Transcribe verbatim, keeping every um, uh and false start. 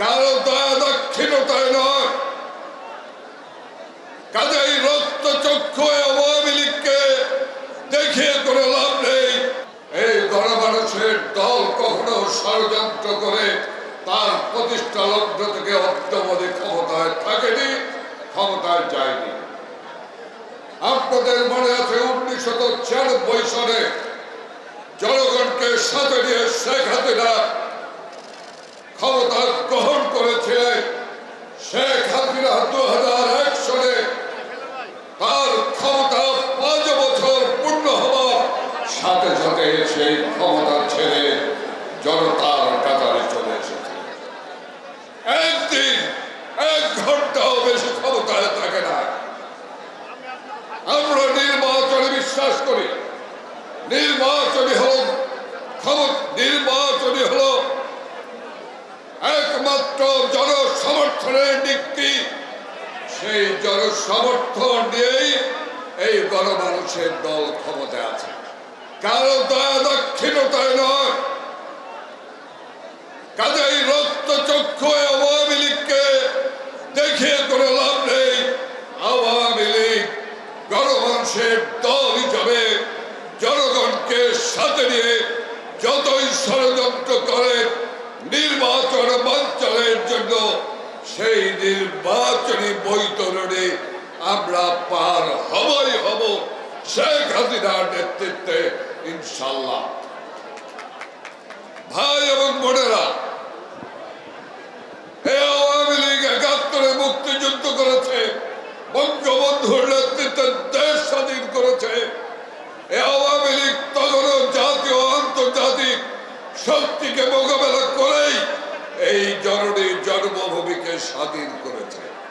কারো দয়া দাক্ষিণ্যতায় নয়। কাজেই রক্তচক্ষু আওয়ামী লীগকে দেখিয়ে কোনো লাভ নেই। এই গণমানুষের দল কখনো ষড়যন্ত্র করে তার প্রতিষ্ঠা লগ্ন থেকে অদ্যাবধি ক্ষমতায় থাকেনি, ক্ষমতায় যায়নি। আপনাদের মনে আছে উনিশ শত ছিয়ানব্বই সনে জনগণকে সাথে নিয়ে শেখ হাসিনা ক্ষমতা গ্রহণ করেছিলেন। শেখ হাসিনা দু হাজার এক সনে তার ক্ষমতা পাঁচ বছর পূর্ণ হওয়ার সাথে সাথে সেই ক্ষমতা ছেড়ে জনতার কাতারে চলে এসেছে। একদিন এক ঘন্টাও বেশি ক্ষমতায় থাকে না। আমরা নির্বাচনে বিশ্বাস করি। নির্বাচনী হল নির্বাচনী হল একমাত্র জনসমর্থনের দিকটি। সেই জনসমর্থন দিয়েই এই গণমানুষের দল ক্ষমতায় আছে, কারো দয়া দাক্ষিণ্যতায় নয়। কাজেই রক্তচক্ষু আওয়ামী লীগকে দেখিয়ে কোনো লাভ নেই। আওয়ামী লীগ গণমানুষের দল হিসাবে জনগণকে সাথে নিয়ে যতই ষড়যন্ত্র করে নির্বাচন বাঞ্চালের জন্য, সেই নির্বাচনী বৈতরণে আমরা পার হবই হব শেখ হাসিনার নেতৃত্বে, ইনশাল্লাহ। ভাই এবং বোনেরা, আওয়ামী লীগ একাত্তরে মুক্তিযুদ্ধ করেছে, বঙ্গবন্ধুর নেতৃত্বে দেশ স্বাধীন করেছে। আওয়ামী লীগ তখনও জাতীয় আন্তর্জাতিক শক্তিকে মোকাবেলা করেই এই জননীর জন্মভূমিকে স্বাধীন করেছে।